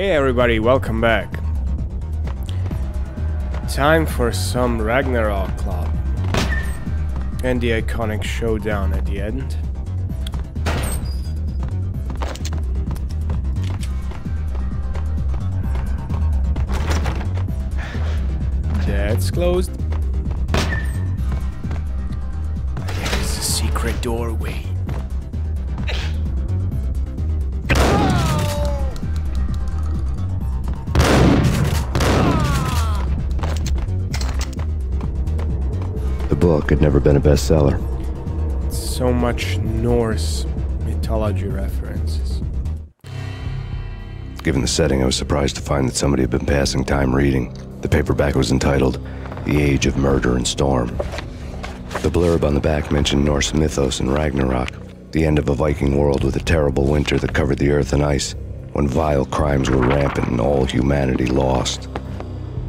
Hey everybody, welcome back. Time for some Ragnarok club. And the iconic showdown at the end. That's closed. There is a secret doorway. The book had never been a bestseller. So much Norse mythology references. Given the setting, I was surprised to find that somebody had been passing time reading. The paperback was entitled The Age of Murder and Storm. The blurb on the back mentioned Norse mythos and Ragnarok, the end of a Viking world with a terrible winter that covered the earth in ice, when vile crimes were rampant and all humanity lost.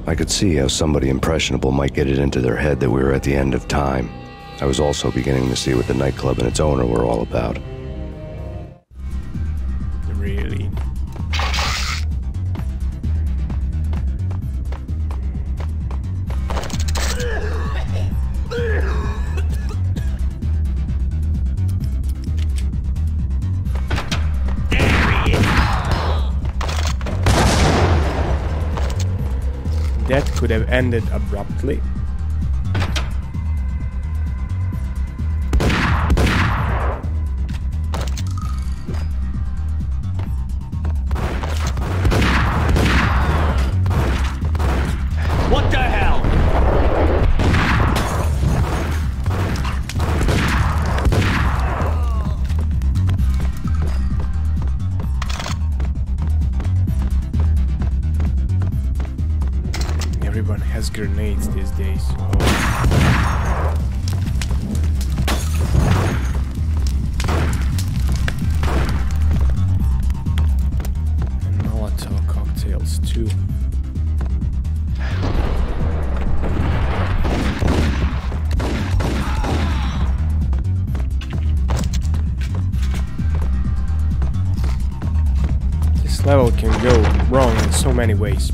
I could see how somebody impressionable might get it into their head that we were at the end of time. I was also beginning to see what the nightclub and its owner were all about. Really? That could have ended abruptly. What the hell? Everyone has grenades these days. And Molotov cocktails too. This level can go wrong in so many ways.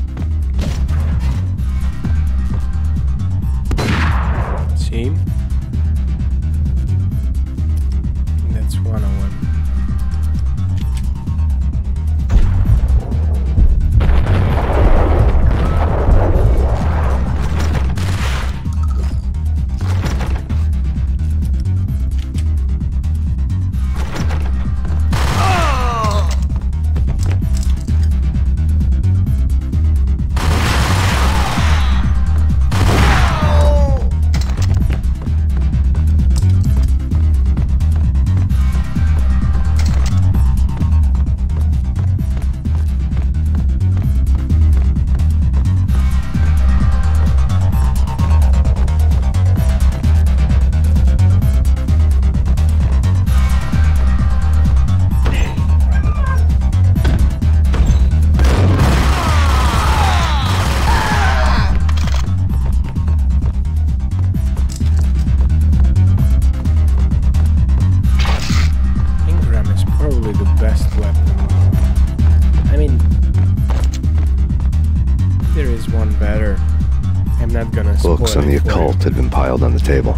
Had been piled on the table.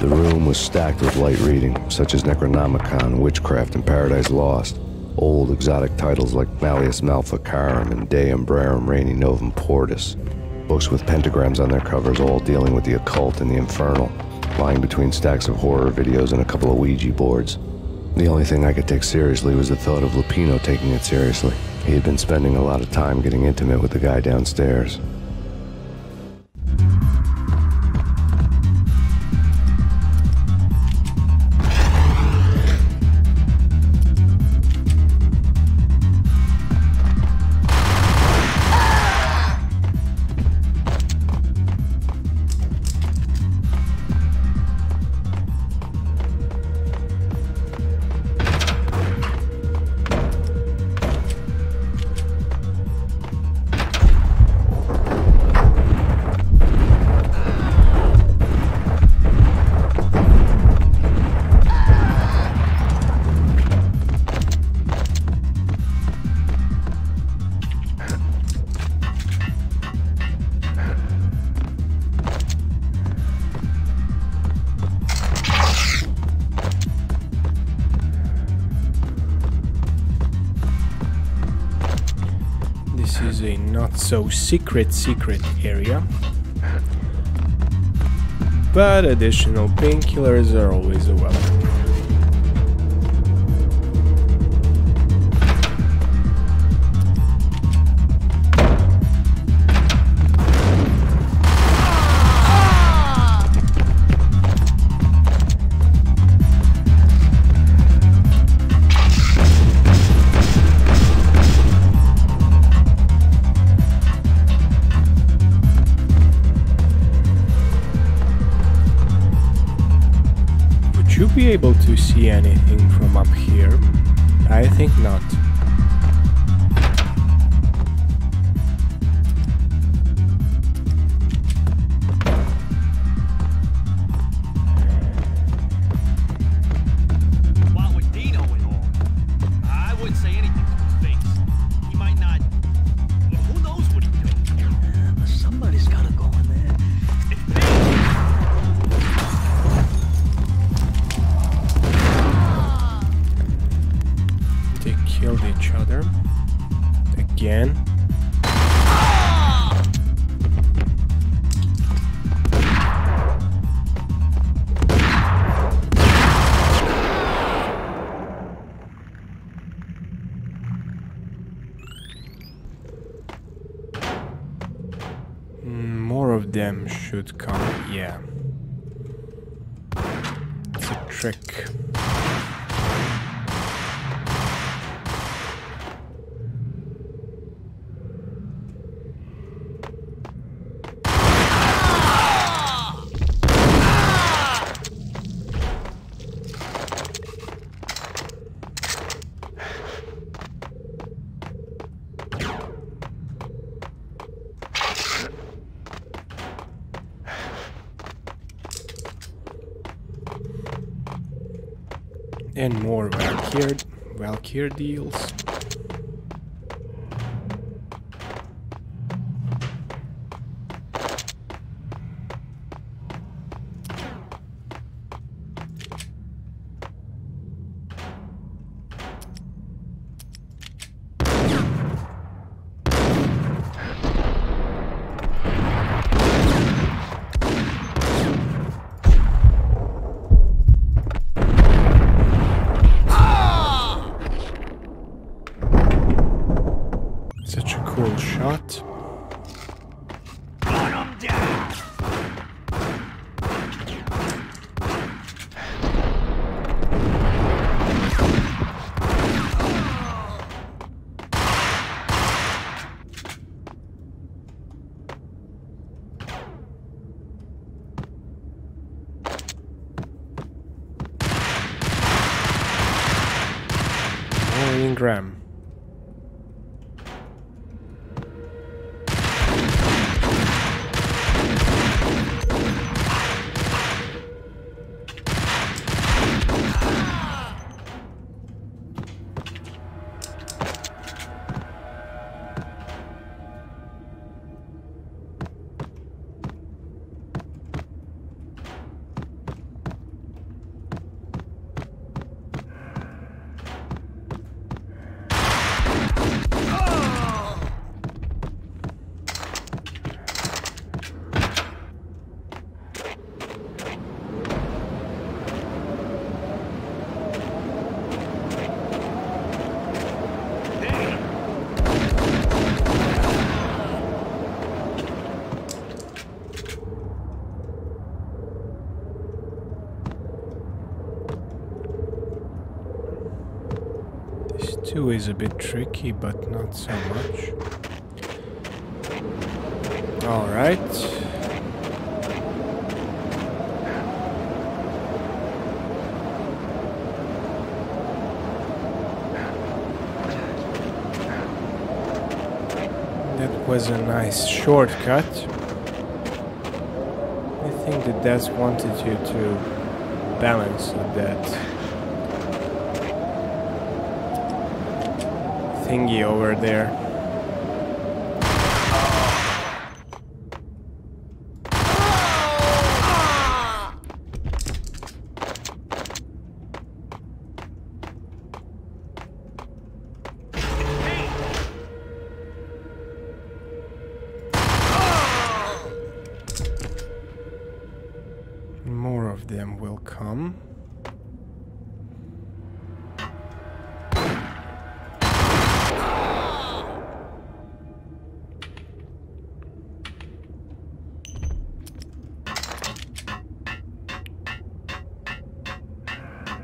The room was stacked with light reading, such as Necronomicon, Witchcraft, and Paradise Lost, old exotic titles like Malleus Maleficarum and De Umbrarum Regni Novem Portis, books with pentagrams on their covers all dealing with the occult and the infernal, lying between stacks of horror videos and a couple of Ouija boards. The only thing I could take seriously was the thought of Lupino taking it seriously. He had been spending a lot of time getting intimate with the guy downstairs. This is a not so secret area. But additional painkillers are always a welcome. Able to see anything from up here? I think not. What with Dino and all? I wouldn't say anything to his face. He might not. Well, who knows what he's doing? Yeah, but somebody's gotta go in there. Killed each other again. More of them should come. Yeah, it's a trick. And more Valkyr deals. Graham. Two is a bit tricky, but not so much. All right. That was a nice shortcut. I think that Das wanted you to balance that thingy over there. of them will come.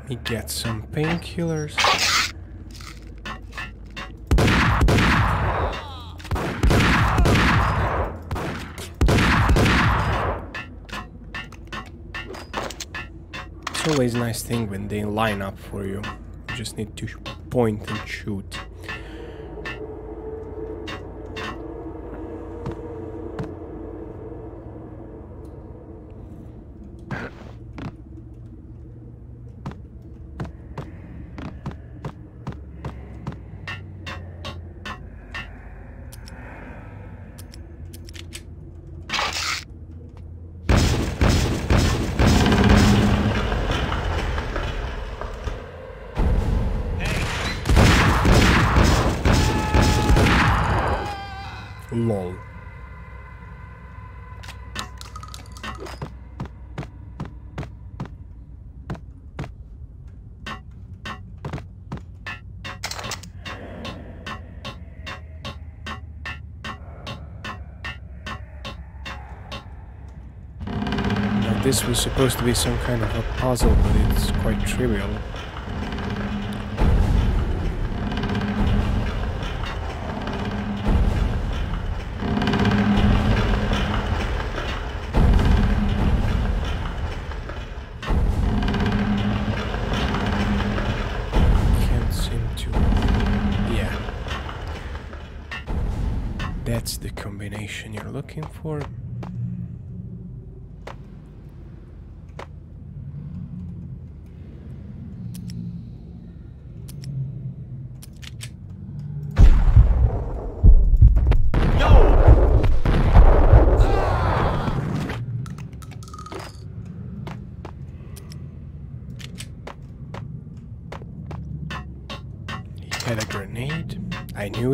Let me get some painkillers. It's always a nice thing when they line up for you. You just need to point and shoot. This was supposed to be some kind of a puzzle, but it's quite trivial. Can't seem to... yeah. That's the combination you're looking for.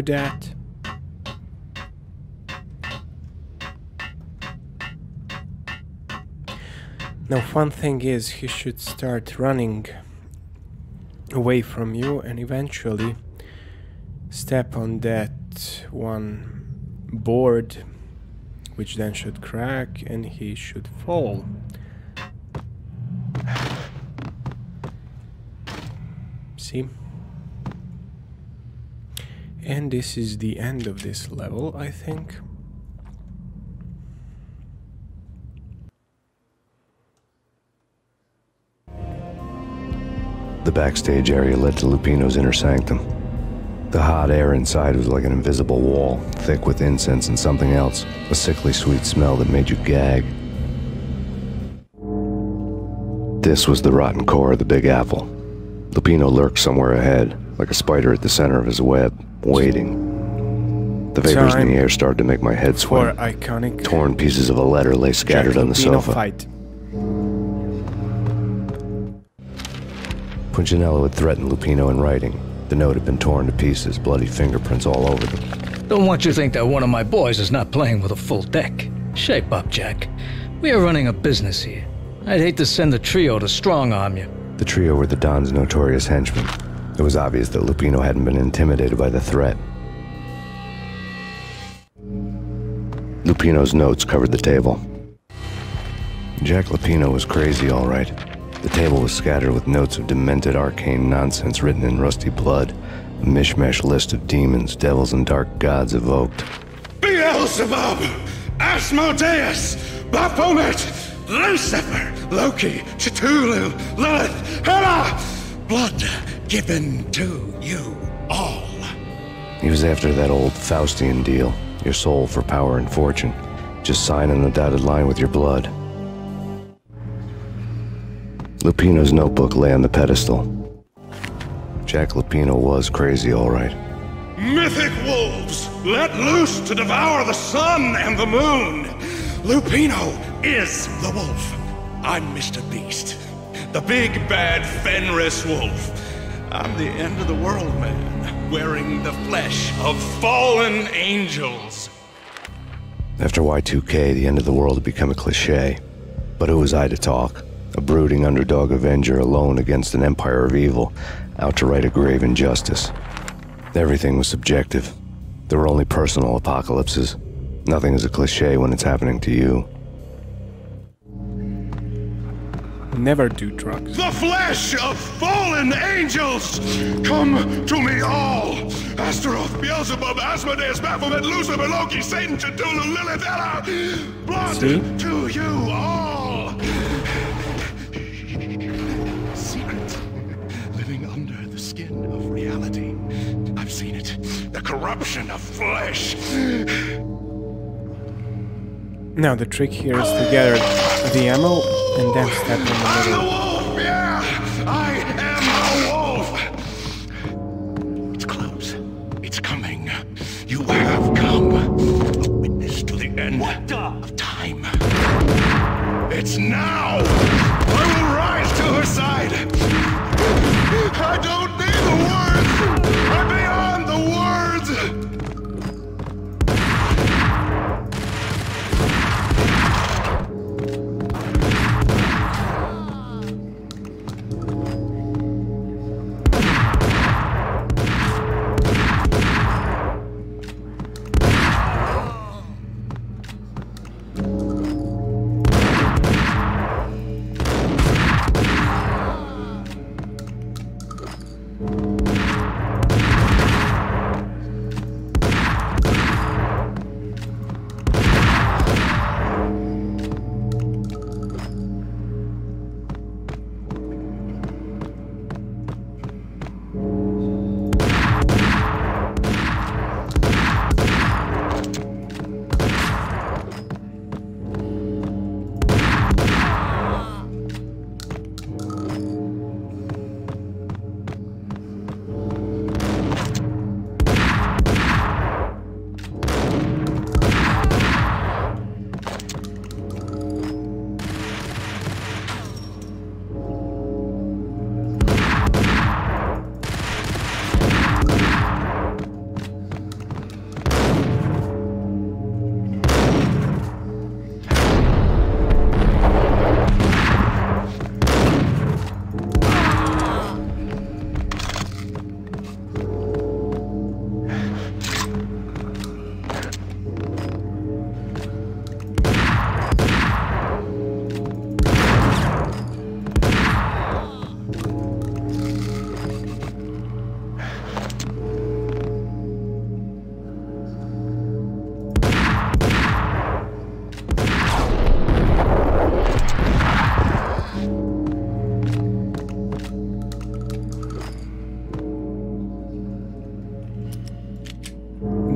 That now, fun thing is, he should start running away from you and eventually step on that one board, which then should crack and he should fall. See? And this is the end of this level, I think. The backstage area led to Lupino's inner sanctum. The hot air inside was like an invisible wall, thick with incense and something else, a sickly sweet smell that made you gag. This was the rotten core of the Big Apple. Lupino lurked somewhere ahead, like a spider at the center of his web, waiting. The vapors in the air started to make my head swim. Iconic. Torn pieces of a letter lay scattered on the sofa. Punchinello had threatened Lupino in writing. The note had been torn to pieces, bloody fingerprints all over them. Don't want you to think that one of my boys is not playing with a full deck. Shape up, Jack. We are running a business here. I'd hate to send the trio to strong-arm you. The trio were the Don's notorious henchmen. It was obvious that Lupino hadn't been intimidated by the threat. Lupino's notes covered the table. Jack Lupino was crazy, all right. The table was scattered with notes of demented arcane nonsense written in rusty blood, a mishmash list of demons, devils, and dark gods evoked. Beelzebub! Asmodeus! Baphomet! Lucifer! Loki! Cthulhu! Lilith! Hera! Blood! Given to you all. He was after that old Faustian deal, your soul for power and fortune. Just sign on the dotted line with your blood. Lupino's notebook lay on the pedestal. Jack Lupino was crazy, all right. Mythic wolves, let loose to devour the sun and the moon. Lupino is the wolf. I'm Mr. Beast, the big bad Fenris wolf. I'm the end of the world man, wearing the flesh of fallen angels. After Y2K, the end of the world had become a cliché, but who was I to talk? a brooding underdog avenger alone against an empire of evil, out to right a grave injustice. Everything was subjective. There were only personal apocalypses. Nothing is a cliché when it's happening to you. Never do drugs. The flesh of fallen angels! Come to me all! Astaroth, Beelzebub, Asmodeus, Baphomet, Lucifer, Loki, Satan, Chedulu, Lilith, Hera! Blood to you all! Secret. Living under the skin of reality. I've seen it. The corruption of flesh! Now the trick here is to gather the ammo and then step in the middle. I'm the wolf, yeah! I am the wolf! It's close. It's coming. You have come. A witness to the end of time. It's now! I will rise to her side! I don't need the words! I'm beyond the words!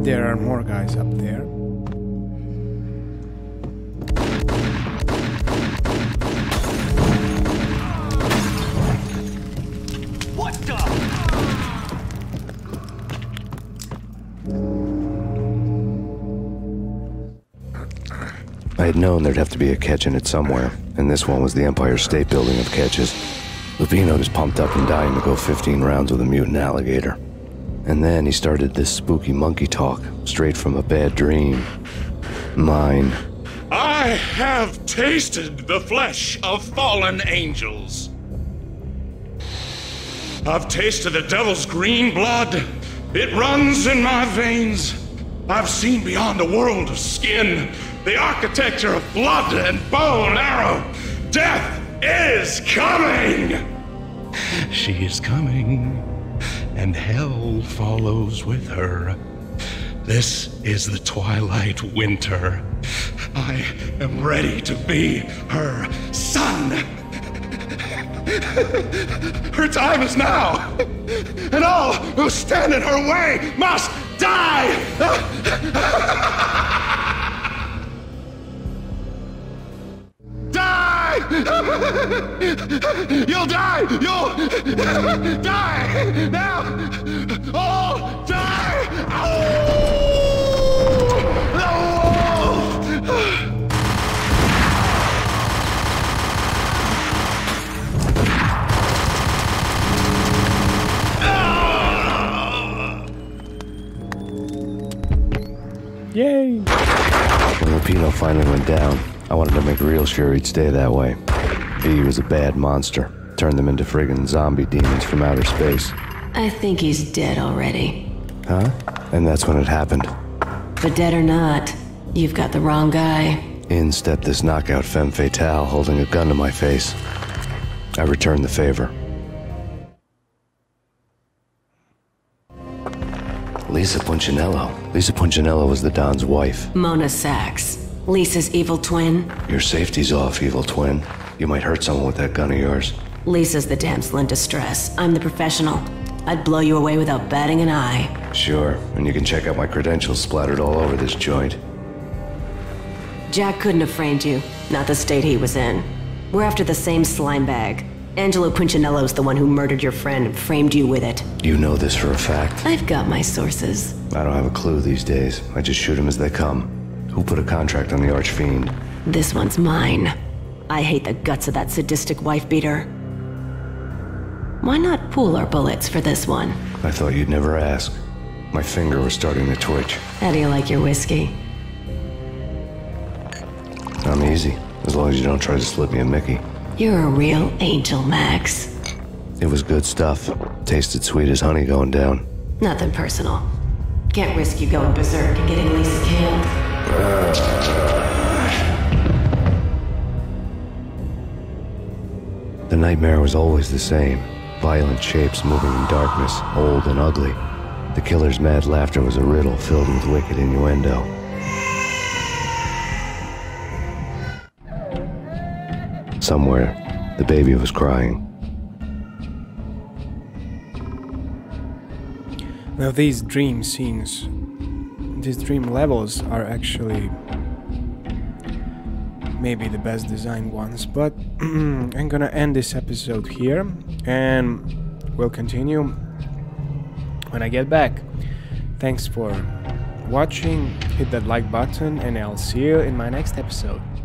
There are more guys up there. What the? I had known there'd have to be a catch in it somewhere, and this one was the Empire State Building of catches. Lupino was pumped up and dying to go 15 rounds with a mutant alligator. And then he started this spooky monkey talk, straight from a bad dream. Mine. I have tasted the flesh of fallen angels. I've tasted the devil's green blood. It runs in my veins. I've seen beyond the world of skin, the architecture of blood and bow and arrow. Death is coming! She is coming. And hell follows with her. This is the twilight winter. I am ready to be her son. Her time is now, and all who stand in her way must die. Die! You'll die! You'll die! Now! All die! Oh! The wolf! Yay! When Lupino finally went down, I wanted to make real sure he'd stay that way. He was a bad monster. Turned them into friggin' zombie demons from outer space. I think he's dead already. Huh? And that's when it happened. But dead or not, you've got the wrong guy. In stepped this knockout femme fatale holding a gun to my face. I returned the favor. Lisa Punchinello. Lisa Punchinello was the Don's wife. Mona Sachs. Lisa's evil twin. Your safety's off, evil twin. You might hurt someone with that gun of yours. Lisa's the damsel in distress. I'm the professional. I'd blow you away without batting an eye. Sure, and you can check out my credentials splattered all over this joint. Jack couldn't have framed you. Not the state he was in. We're after the same slime bag. Angelo Punchinello's the one who murdered your friend and framed you with it. You know this for a fact? I've got my sources. I don't have a clue these days. I just shoot them as they come. Who put a contract on the Archfiend? This one's mine. I hate the guts of that sadistic wife-beater. Why not pool our bullets for this one? I thought you'd never ask. My finger was starting to twitch. How do you like your whiskey? I'm easy, as long as you don't try to slip me a Mickey. You're a real angel, Max. It was good stuff. Tasted sweet as honey going down. Nothing personal. Can't risk you going berserk and getting Lisa killed. The nightmare was always the same. Violent shapes moving in darkness, old and ugly. The killer's mad laughter was a riddle filled with wicked innuendo. Somewhere, the baby was crying. Now these dream scenes, these dream levels are actually maybe the best designed ones, but I'm gonna end this episode here and we'll continue when I get back. Thanks for watching, hit that like button and I'll see you in my next episode.